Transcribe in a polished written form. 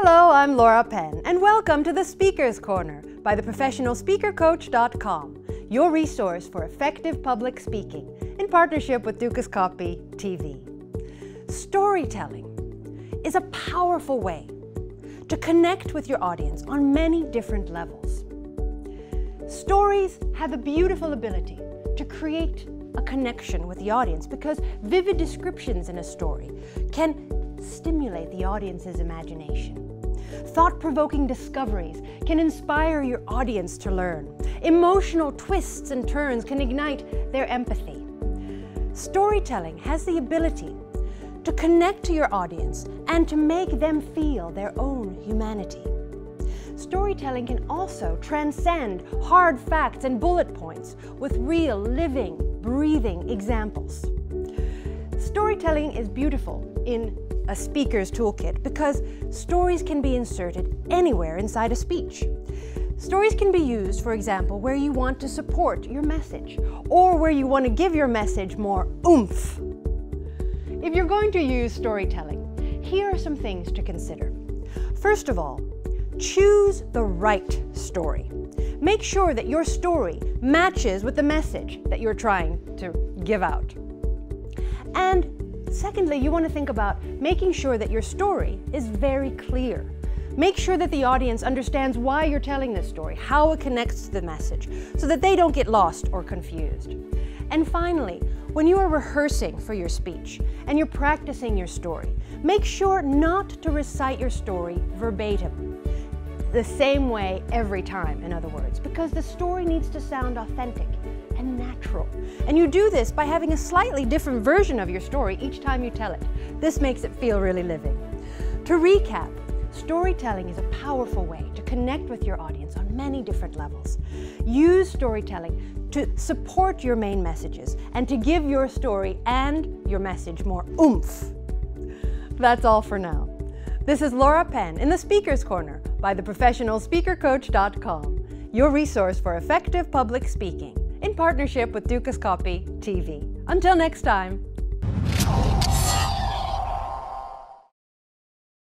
Hello, I'm Laura Penn, and welcome to The Speaker's Corner by TheProfessionalSpeakerCoach.com, your resource for effective public speaking in partnership with Dukascopy TV. Storytelling is a powerful way to connect with your audience on many different levels. Stories have the beautiful ability to create a connection with the audience because vivid descriptions in a story can stimulate the audience's imagination. Thought-provoking discoveries can inspire your audience to learn. Emotional twists and turns can ignite their empathy. Storytelling has the ability to connect to your audience and to make them feel their own humanity. Storytelling can also transcend hard facts and bullet points with real, living, breathing examples. Storytelling is beautiful in a speaker's toolkit because stories can be inserted anywhere inside a speech. Stories can be used, for example, where you want to support your message or where you want to give your message more oomph. If you're going to use storytelling, here are some things to consider. First of all, choose the right story. Make sure that your story matches with the message that you're trying to give out. And secondly, you want to think about making sure that your story is very clear. Make sure that the audience understands why you're telling this story, how it connects to the message, so that they don't get lost or confused. And finally, when you are rehearsing for your speech and you're practicing your story, make sure not to recite your story verbatim, the same way every time, in other words, because the story needs to sound authentic and natural. And you do this by having a slightly different version of your story each time you tell it. This makes it feel really living. To recap, storytelling is a powerful way to connect with your audience on many different levels. Use storytelling to support your main messages and to give your story and your message more oomph. That's all for now. This is Laura Penn in The Speaker's Corner by TheProfessionalSpeakerCoach.com, your resource for effective public speaking in partnership with Dukascopy TV. Until next time.